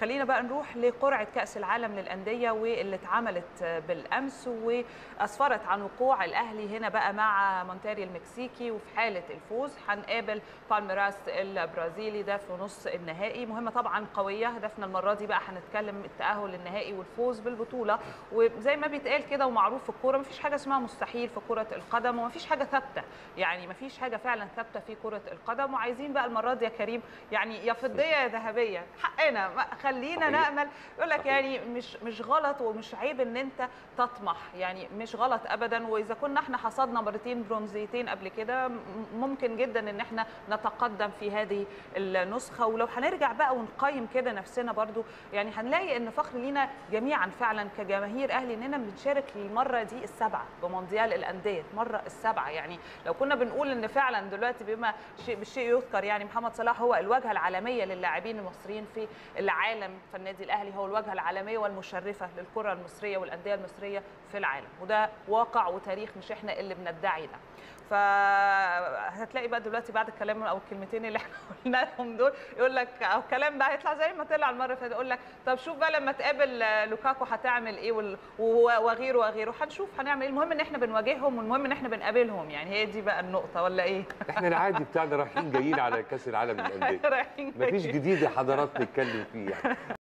خلينا بقى نروح لقرعة كأس العالم للأندية واللي اتعملت بالأمس وأسفرت عن وقوع الأهلي هنا بقى مع مونتيري المكسيكي، وفي حالة الفوز هنقابل بالميراس البرازيلي ده في نص النهائي. مهمة طبعا قوية، هدفنا المرة دي بقى هنتكلم التأهل للنهائي والفوز بالبطولة. وزي ما بيتقال كده ومعروف في الكورة مفيش حاجة اسمها مستحيل في كرة القدم، ومفيش حاجة ثابتة، يعني مفيش حاجة فعلا ثابتة في كرة القدم. وعايزين بقى المرة دي يا كريم يعني يا فضية يا ذهبية، حقنا خلينا نأمل. يقول لك يعني مش غلط ومش عيب ان انت تطمح، يعني مش غلط ابدا. واذا كنا احنا حصدنا مرتين برونزيتين قبل كده ممكن جدا ان احنا نتقدم في هذه النسخه. ولو هنرجع بقى ونقيم كده نفسنا برضو يعني هنلاقي ان فخر لينا جميعا فعلا كجماهير اهلي اننا بنشارك للمره دي السابعه بمونديال الانديه، المره السابعه. يعني لو كنا بنقول ان فعلا دلوقتي بما بالشيء يذكر يعني محمد صلاح هو الواجهه العالميه للاعبين المصريين في العالم، فالنادي الاهلي هو الواجهه العالميه والمشرفه للكره المصريه والانديه المصريه في العالم، وده واقع وتاريخ مش احنا اللي بندعي ده. فهتلاقي بقى دلوقتي بعد الكلام او الكلمتين اللي احنا قلناهم دول يقول لك او الكلام بقى هيطلع زي ما طلع المره اللي فاتت، يقول لك طب شوف بقى لما تقابل لوكاكو هتعمل ايه وغيره وغيره، هنشوف هنعمل ايه. المهم ان احنا بنواجههم والمهم ان احنا بنقابلهم، يعني هي دي بقى النقطه ولا ايه؟ احنا العادي بتاعنا رايحين جايين على كاس العالم للانديه، مفيش جديد يا حضرات نتكلم فيه يعني.